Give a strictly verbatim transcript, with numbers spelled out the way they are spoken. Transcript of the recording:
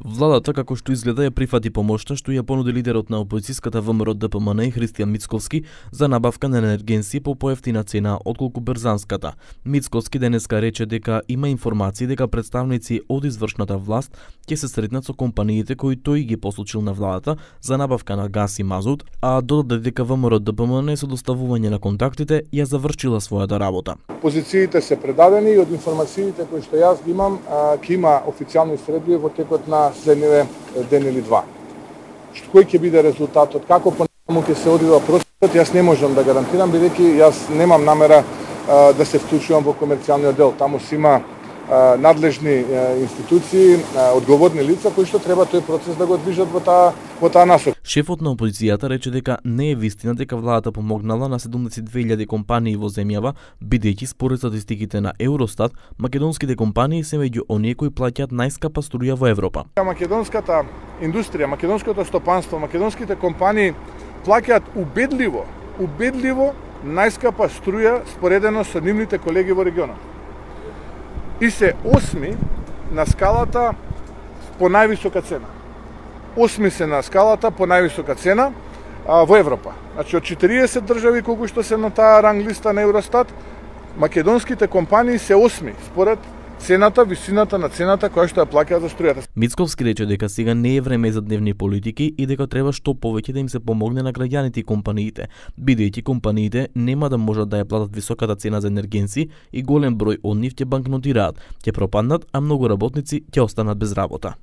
Владата, како што изгледа, ја прифати помошта што ја понуди лидерот на опозицијската ВМРО-ДПМНЕ Христијан Мицковски за набавка на енергенци по поевтина цена отколку брзанската. Мицковски денеска рече дека има информации дека представници од извршната власт ќе се сретнат со компаниите кои тој ги посочил на владата за набавка на газ и мазут, а додаде дека ВМРО-ДПМНЕ со доставување на контактите ја завршила својата работа. Позициите се предадени и од информациите кои што јас ги имам, ќе има официјално исследување во текот на следниве ден или два. Што кој ќе биде резултатот, како понатаму ќе се одвива процесот, јас не можам да гарантирам, бидејќи јас немам намера а, да се вклучувам во комерцијалниот дел. Таму си има а, надлежни а, институции, а, одговорни лица кои што треба тој процес да го движат во таа во таа насока. Шефот на опозицијата рече дека не е вистина дека владата помогнала на седумдесет и две илјади компании во земјава, бидејќи според статистиките на Евростат, македонските компании се меѓу оние кои плаќаат најскапа струја во Европа. Македонската индустрија, македонското стопанство, македонските компании плаќаат убедливо, убедливо најскапа струја споредено со нивните колеги во регионот. И се осми на скалата по највисока цена. Осми се на скалата по највисока цена а, во Европа. Значи, од четириесет држави колку што се на таа ранг листа на Евростат, македонските компании се осми според цената, висината на цената која што ја плаќаат за струјата. Мицковски рече дека сега не е време за дневни политики и дека треба што повеќе да им се помогне на граѓаните и компаниите, бидејќи компаниите нема да можат да ја платат високата цена за енергенци и голем број од нив ќе банкнотираат, ќе пропаднат, а многу работници ќе останат без работа.